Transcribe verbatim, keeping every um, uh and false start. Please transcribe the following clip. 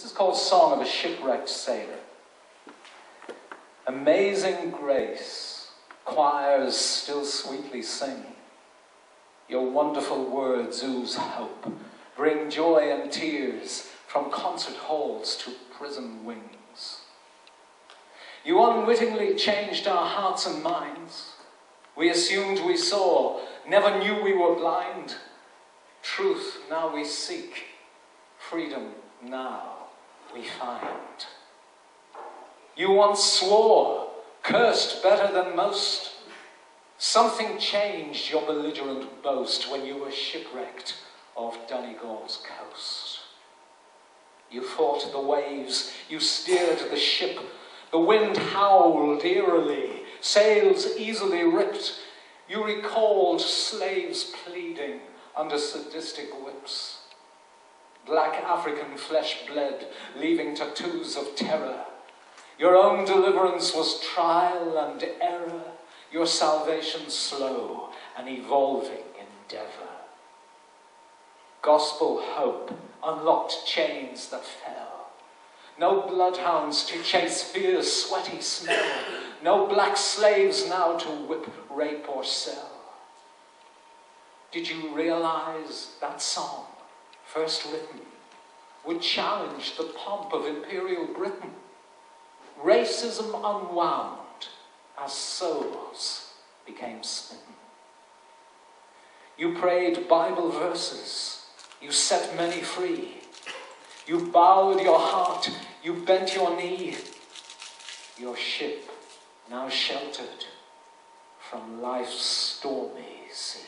This is called Song of a Shipwrecked Sailor. Amazing grace, choirs still sweetly sing. Your wonderful words ooze hope, bring joy and tears from concert halls to prison wings. You unwittingly changed our hearts and minds. We assumed we saw, never knew we were blind. Truth now we seek, freedom now we find. You once swore, cursed better than most. Something changed your belligerent boast when you were shipwrecked off Donegal's coast. You fought the waves, you steered the ship. The wind howled eerily, sails easily ripped. You recalled slaves pleading under sadistic whips. Black African flesh bled, leaving tattoos of terror. Your own deliverance was trial and error, your salvation slow, an evolving endeavor. Gospel hope unlocked chains that fell. No bloodhounds to chase fear's sweaty smell, no black slaves now to whip, rape, or sell. Did you realize that song, first written, would challenge the pomp of Imperial Britain? Racism unwound as souls became smitten. You prayed Bible verses, you set many free. You bowed your heart, you bent your knee. Your ship now sheltered from life's stormy sea.